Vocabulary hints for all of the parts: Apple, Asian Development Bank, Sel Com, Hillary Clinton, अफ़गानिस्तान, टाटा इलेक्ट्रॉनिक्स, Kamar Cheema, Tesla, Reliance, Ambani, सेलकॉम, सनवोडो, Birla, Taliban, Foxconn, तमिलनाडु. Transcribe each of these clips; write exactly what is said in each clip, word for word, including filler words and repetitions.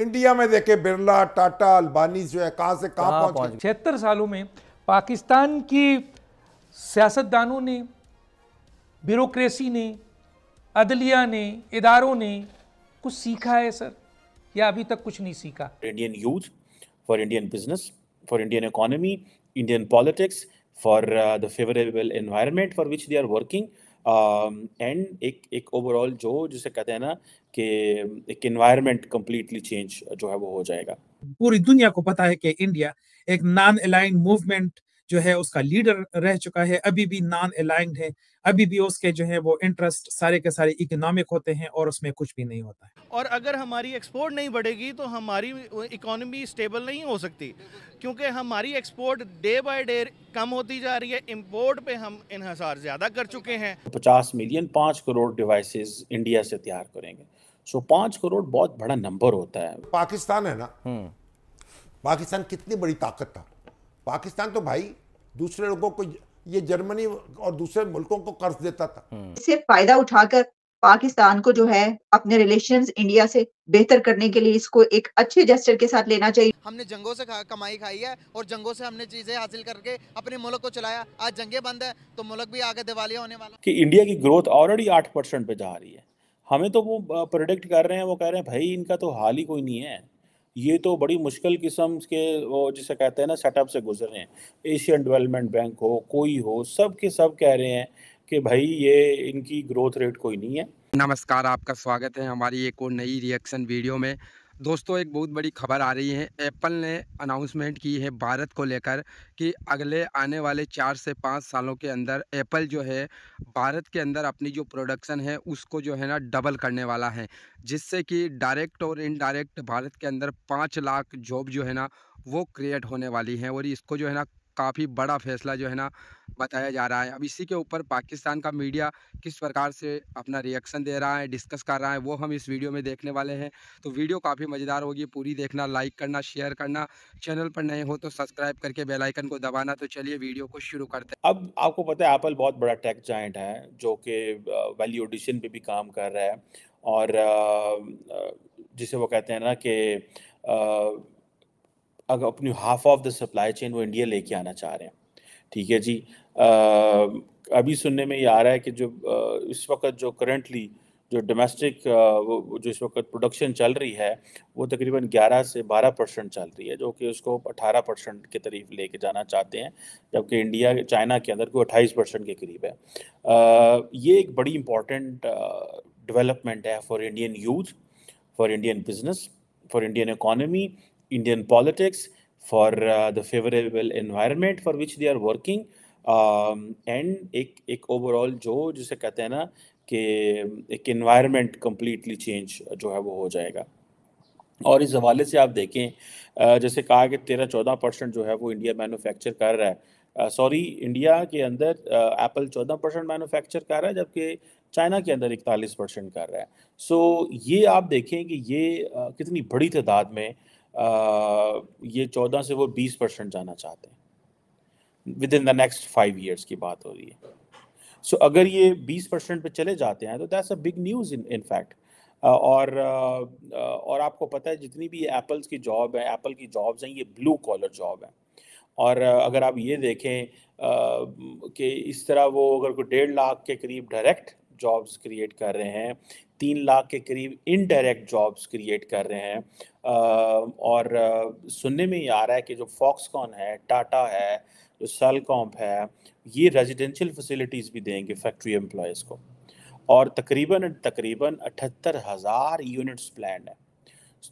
India में देखे बिरला, टाटा, अंबानी जो है कहाँ से कहाँ पहुँच गए। छिहत्तर सालों में पाकिस्तान की सियासतदानों ने, ब्यूरोक्रेसी ने, अदलिया ने, इदारों ने कुछ सीखा है सर, या अभी तक कुछ नहीं सीखा? Indian youth, for Indian business, for Indian economy, Indian politics, for the favourable environment for which they are working, and एक एक ओवरऑल जो जिसे कहते हैं ना कि एक एनवायरनमेंट कम्प्लीटली चेंज जो है वो हो जाएगा। पूरी दुनिया को पता है कि इंडिया एक नॉन अलाइंड मूवमेंट जो है उसका लीडर रह चुका है, अभी भी नॉन अलाइंड है, अभी भी उसके जो है वो इंटरेस्ट सारे के सारे इकोनॉमिक होते हैं और उसमें कुछ भी नहीं होता है। और अगर हमारी एक्सपोर्ट नहीं बढ़ेगी तो हमारी इकोनॉमी स्टेबल नहीं हो सकती, क्योंकि हमारी एक्सपोर्ट डे बाय डे कम होती जा रही है, इम्पोर्ट पे हम इन्हसार ज्यादा कर चुके हैं। पचास मिलियन पाँच करोड़ डिवाइसेस इंडिया से तैयार करेंगे, सो पाँच करोड़ बहुत बड़ा नंबर होता है। पाकिस्तान है ना, पाकिस्तान कितनी बड़ी ताकत था। पाकिस्तान तो भाई दूसरे लोगों को, ये जर्मनी और दूसरे मुल्कों को कर्ज देता था। इससे फायदा उठाकर पाकिस्तान को जो है अपने रिलेशंस इंडिया से बेहतर करने के लिए इसको एक अच्छे जेस्चर के साथ लेना चाहिए। हमने जंगों से कमाई खाई है और जंगों से हमने चीजें हासिल करके अपने मुल्क को चलाया। आज जंगे बंद है तो मुल्क भी आगे दिवालिया होने वाला। कि इंडिया की ग्रोथ ऑलरेडी आठ परसेंट पे जा रही है, हमें तो वो प्रोडिक्ट कर रहे हैं, वो कह रहे हैं भाई इनका तो हाल ही कोई नहीं है, ये तो बड़ी मुश्किल किस्म के वो जिसे कहते हैं ना सेटअप से गुजर रहे हैं। एशियन डेवलपमेंट बैंक हो, कोई हो, सब के सब कह रहे हैं कि भाई ये इनकी ग्रोथ रेट कोई नहीं है। नमस्कार, आपका स्वागत है हमारी एक और नई रिएक्शन वीडियो में। दोस्तों, एक बहुत बड़ी खबर आ रही है। एप्पल ने अनाउंसमेंट की है भारत को लेकर कि अगले आने वाले चार से पाँच सालों के अंदर एप्पल जो है भारत के अंदर अपनी जो प्रोडक्शन है उसको जो है ना डबल करने वाला है, जिससे कि डायरेक्ट और इनडायरेक्ट भारत के अंदर पाँच लाख जॉब जो है ना वो क्रिएट होने वाली है। और इसको जो है ना काफ़ी बड़ा फैसला जो है ना बताया जा रहा है। अब इसी के ऊपर पाकिस्तान का मीडिया किस प्रकार से अपना रिएक्शन दे रहा है, डिस्कस कर रहा है, वो हम इस वीडियो में देखने वाले हैं। तो वीडियो काफ़ी मज़ेदार होगी, पूरी देखना, लाइक करना, शेयर करना, चैनल पर नए हो तो सब्सक्राइब करके बेल आइकन को दबाना। तो चलिए वीडियो को शुरू करते हैं। अब आपको पता है एप्पल बहुत बड़ा टेक जायंट है जो कि वैल्यू एडिशन पे भी काम कर रहा है, और जिसे वो कहते हैं ना कि अगर अपनी half of the supply chain वो इंडिया लेके आना चाह रहे हैं। ठीक है जी। आ, अभी सुनने में ये आ रहा है कि जो इस वक्त जो करंटली जो डोमेस्टिक जो इस वक्त प्रोडक्शन चल रही है वो तकरीबन ग्यारह से बारह परसेंट चल रही है, जो कि उसको अठारह परसेंट के करीब लेके जाना चाहते हैं, जबकि इंडिया चाइना के अंदर कोई अट्ठाईस परसेंट के करीब है। आ, ये एक बड़ी इम्पॉर्टेंट डेवलपमेंट है for Indian youth, for Indian business, for Indian economy, Indian politics, for uh, the favorable environment for which they are working, um, and एक एक overall जो जिसे कहते हैं ना कि एक environment completely change जो है वो हो जाएगा। और इस हवाले से आप देखें, जैसे कहा कि तेरह चौदह परसेंट जो है वो इंडिया मैन्युफैक्चर कर रहा है, सॉरी इंडिया के अंदर एप्पल चौदह परसेंट मैनुफैक्चर कर रहा है, जबकि चाइना के अंदर इकतालीस परसेंट कर रहा है। सो so, ये आप देखें कि ये uh, कितनी बड़ी तादाद में Uh, ये चौदह से वो बीस परसेंट जाना चाहते हैं within the next five years की बात हो रही है। सो so, अगर ये बीस परसेंट पर चले जाते हैं तो that's a big news in in fact. और uh, और आपको पता है जितनी भी एप्पल्स की जॉब है, एप्पल की जॉब्स हैं, ये ब्लू कॉलर जॉब है। और uh, अगर आप ये देखें uh, कि इस तरह वो अगर कोई डेढ़ लाख के करीब डायरेक्ट जॉब्स क्रिएट कर रहे हैं, तीन लाख के करीब इनडायरेक्ट जॉब्स क्रिएट कर रहे हैं। आ, और आ, सुनने में ये आ रहा है कि जो फॉक्सकॉन है, टाटा है, जो सेल कॉम है, ये रेजिडेंशियल फैसिलिटीज़ भी देंगे फैक्ट्री एम्प्लॉयज़ को। और तकरीबन तकरीबन अठहत्तर हज़ार यूनिट्स प्लान है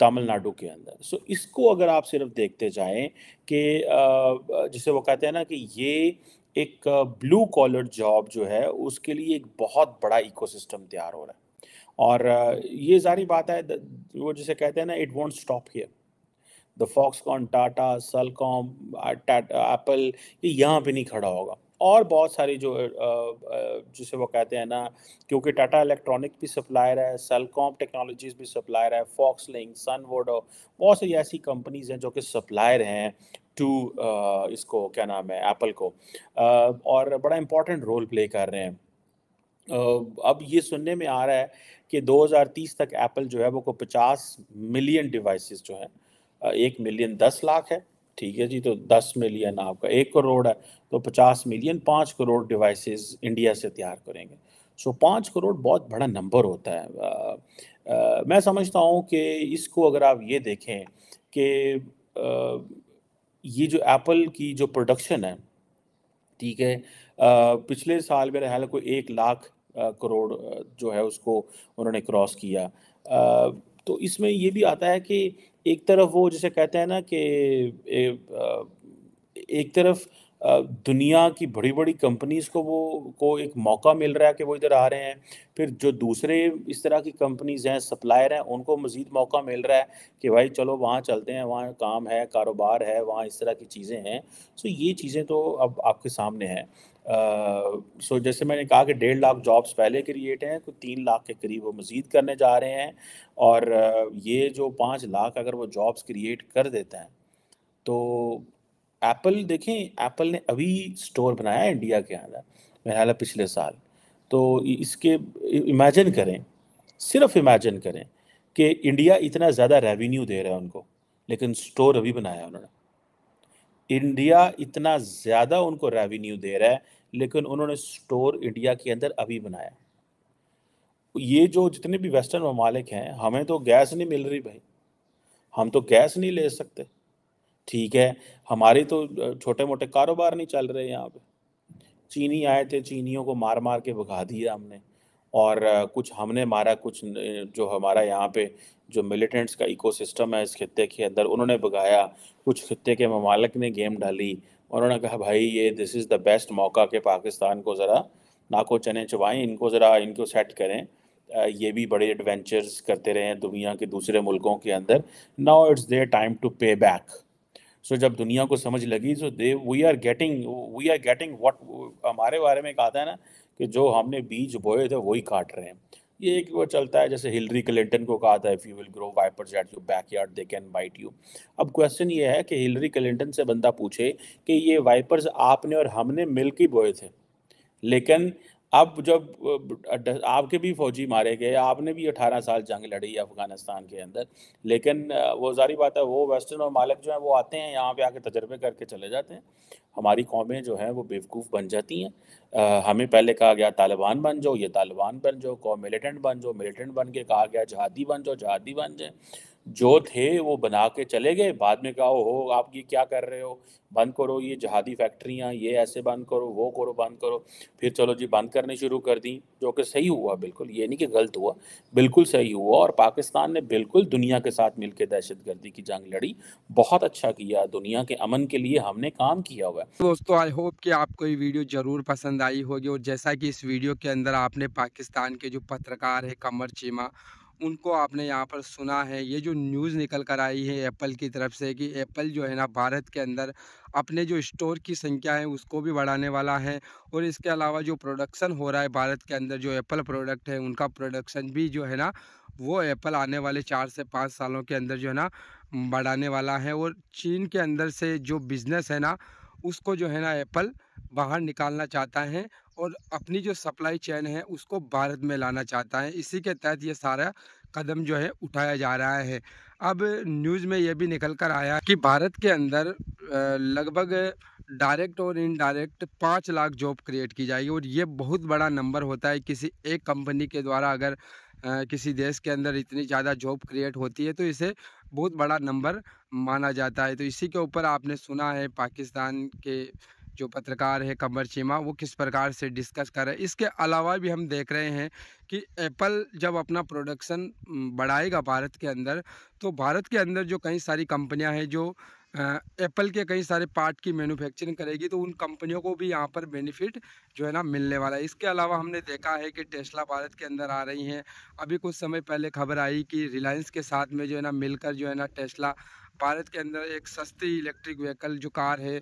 तमिलनाडु के अंदर। सो so, इसको अगर आप सिर्फ देखते जाएं कि जिसे वो कहते हैं ना कि ये एक ब्लू कॉलर जॉब जो है उसके लिए एक बहुत बड़ा इकोसिस्टम तैयार हो रहा है। और ये जारी बात है वो जिसे कहते हैं ना, it won't stop here. The Foxconn, Tata, सेलकॉम, Apple, ये यहाँ पे नहीं खड़ा होगा। और बहुत सारी जो जिसे वो कहते हैं ना, क्योंकि टाटा इलेक्ट्रॉनिक्स भी सप्लायर है, सेलकॉम टेक्नोलॉजीज़ भी सप्लायर है, फॉक्स लिंक, सनवोडो, बहुत सारी ऐसी कंपनीज हैं जो कि सप्लायर हैं टू इसको क्या नाम है एप्पल को, और बड़ा इम्पोर्टेंट रोल प्ले कर रहे हैं। अब ये सुनने में आ रहा है कि दो हज़ार तीस तक एप्पल जो है वो को पचास मिलियन डिवाइसेस जो है, एक मिलियन दस लाख है, ठीक है जी, तो दस मिलियन आपका एक करोड़ है, तो पचास मिलियन पाँच करोड़ डिवाइसेस इंडिया से तैयार करेंगे। सो पाँच करोड़ बहुत बड़ा नंबर होता है। आ, आ, मैं समझता हूँ कि इसको अगर आप ये देखें कि ये जो एप्पल की जो प्रोडक्शन है, ठीक है, आ, पिछले साल मेरे ख्याल कोई एक लाख आ, करोड़ जो है उसको उन्होंने क्रॉस किया। आ, तो इसमें ये भी आता है कि एक तरफ वो जैसे कहते हैं ना कि एक तरफ दुनिया की बड़ी बड़ी कंपनीज़ को वो को एक मौका मिल रहा है कि वो इधर आ रहे हैं, फिर जो दूसरे इस तरह की कंपनीज़ हैं, सप्लायर हैं, उनको मज़ीद मौका मिल रहा है कि भाई चलो वहाँ चलते हैं, वहाँ काम है, कारोबार है, वहाँ इस तरह की चीज़ें हैं। सो ये चीज़ें तो अब आपके सामने हैं। सो uh, so, जैसे मैंने कहा कि डेढ़ लाख जॉब्स पहले क्रिएट हैं, कुछ तीन लाख के करीब वो मज़ीद करने जा रहे हैं, और ये जो पाँच लाख अगर वो जॉब्स क्रिएट कर देते हैं तो एप्पल देखें, एप्पल ने अभी स्टोर बनाया इंडिया के अंदर मेरे ख्याल पिछले साल, तो इसके इमेजिन करें, सिर्फ इमेजिन करें कि इंडिया इतना ज़्यादा रेवेन्यू दे रहा है उनको, लेकिन स्टोर अभी बनाया उन्होंने। इंडिया इतना ज़्यादा उनको रेवेन्यू दे रहा है, लेकिन उन्होंने स्टोर इंडिया के अंदर अभी बनाया। ये जो जितने भी वेस्टर्न ममालिक हैं, हमें तो गैस नहीं मिल रही भाई, हम तो गैस नहीं ले सकते, ठीक है, हमारे तो छोटे मोटे कारोबार नहीं चल रहे। यहाँ पे चीनी आए थे, चीनियों को मार मार के भगा दिया हमने, और कुछ हमने मारा, कुछ जो हमारा यहाँ पे जो मिलिटेंट्स का इकोसिस्टम है इस खित्ते के अंदर उन्होंने भगाया, कुछ खित्ते के ममालिक ने गेम डाली, उन्होंने कहा भाई ये दिस इज़ द बेस्ट मौका कि पाकिस्तान को ज़रा नाको चने चबाएँ, इनको ज़रा इनको सेट करें। ये भी बड़े एडवेंचर्स करते रहे हैं दुनिया के दूसरे मुल्कों के अंदर। Now it's their time to pay back. So so, जब दुनिया को समझ लगी, so they we are getting we are getting what हमारे बारे में कहा था ना कि जो हमने बीज बोए थे वही काट रहे हैं। ये एक वो चलता है, जैसे हिलरी क्लिंटन को कहा था, if you will grow vipers at your backyard they can bite you. अब क्वेश्चन ये है कि हिलरी क्लिंटन से बंदा पूछे कि ये वाइपर्स आपने और हमने मिल के बोए थे, लेकिन अब जब आपके भी फौजी मारे गए, आपने भी अठारह साल जंग लड़ी अफ़गानिस्तान के अंदर, लेकिन वो जारी बात है वो वेस्टर्न और मालिक जो हैं वो आते हैं यहाँ पे आके तजर्बे करके चले जाते हैं। हमारी कौमें जो हैं वो बेवकूफ़ बन जाती हैं। हमें पहले कहा गया तालिबान बन जाओ, ये तालिबान बन जाओ, कौम मिलिटेंट बन जाओ, मिलिटेंट बन के कहा गया जहादी बन जाओ, जहादी बन जाए, जो थे वो बना के चले गए। बाद में कहा हो आप ये क्या कर रहे हो, बंद करो ये जहादी फैक्ट्रियाँ, ये ऐसे बंद करो, वो करो, बंद करो, फिर चलो जी बंद करने शुरू कर दी, जो कि सही हुआ, बिल्कुल ये नहीं कि गलत हुआ, बिल्कुल सही हुआ। और पाकिस्तान ने बिल्कुल दुनिया के साथ मिलकर दहशतगर्दी की जंग लड़ी, बहुत अच्छा किया, दुनिया के अमन के लिए हमने काम किया हुआ है। दोस्तों आई होप कि आपको ये वीडियो ज़रूर पसंद आई होगी, और जैसा कि इस वीडियो के अंदर आपने पाकिस्तान के जो पत्रकार है कमर चीमा, उनको आपने यहाँ पर सुना है। ये जो न्यूज़ निकल कर आई है एप्पल की तरफ से कि एप्पल जो है ना भारत के अंदर अपने जो स्टोर की संख्या है उसको भी बढ़ाने वाला है, और इसके अलावा जो प्रोडक्शन हो रहा है भारत के अंदर जो एप्पल प्रोडक्ट है उनका प्रोडक्शन भी जो है ना वो एप्पल आने वाले चार से पाँच सालों के अंदर जो है ना बढ़ाने वाला है। और चीन के अंदर से जो बिज़नेस है ना उसको जो है ना एप्पल बाहर निकालना चाहता है, और अपनी जो सप्लाई चेन है उसको भारत में लाना चाहता है। इसी के तहत ये सारा कदम जो है उठाया जा रहा है। अब न्यूज़ में ये भी निकल कर आया कि भारत के अंदर लगभग डायरेक्ट और इनडायरेक्ट पाँच लाख जॉब क्रिएट की जाएगी, और ये बहुत बड़ा नंबर होता है। किसी एक कंपनी के द्वारा अगर किसी देश के अंदर इतनी ज़्यादा जॉब क्रिएट होती है तो इसे बहुत बड़ा नंबर माना जाता है। तो इसी के ऊपर आपने सुना है पाकिस्तान के जो पत्रकार है कमर चीमा, वो किस प्रकार से डिस्कस कर रहे हैं। इसके अलावा भी हम देख रहे हैं कि एप्पल जब अपना प्रोडक्शन बढ़ाएगा भारत के अंदर, तो भारत के अंदर जो कई सारी कंपनियां हैं जो एप्पल के कई सारे पार्ट की मैन्युफैक्चरिंग करेगी, तो उन कंपनियों को भी यहाँ पर बेनिफिट जो है ना मिलने वाला है। इसके अलावा हमने देखा है कि टेस्ला भारत के अंदर आ रही हैं। अभी कुछ समय पहले खबर आई कि रिलायंस के साथ में जो है ना मिलकर जो है ना टेस्ला भारत के अंदर एक सस्ती इलेक्ट्रिक व्हीकल जो कार है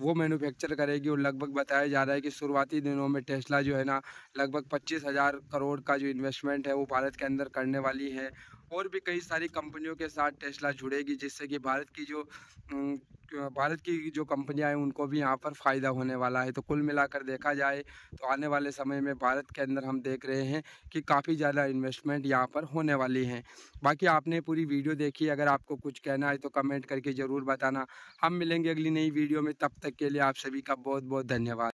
वो मैन्युफैक्चर करेगी, और लगभग बताया जा रहा है कि शुरुआती दिनों में टेस्ला जो है ना लगभग पच्चीस हज़ार करोड़ का जो इन्वेस्टमेंट है वो भारत के अंदर करने वाली है। और भी कई सारी कंपनियों के साथ टेस्ला जुड़ेगी, जिससे कि भारत की जो भारत की जो कंपनियां हैं उनको भी यहाँ पर फ़ायदा होने वाला है। तो कुल मिलाकर देखा जाए तो आने वाले समय में भारत के अंदर हम देख रहे हैं कि काफ़ी ज़्यादा इन्वेस्टमेंट यहाँ पर होने वाली हैं। बाकी आपने पूरी वीडियो देखी, अगर आपको कुछ कहना है तो कमेंट करके ज़रूर बताना। हम मिलेंगे अगली नई वीडियो में, तब तक के लिए आप सभी का बहुत बहुत धन्यवाद।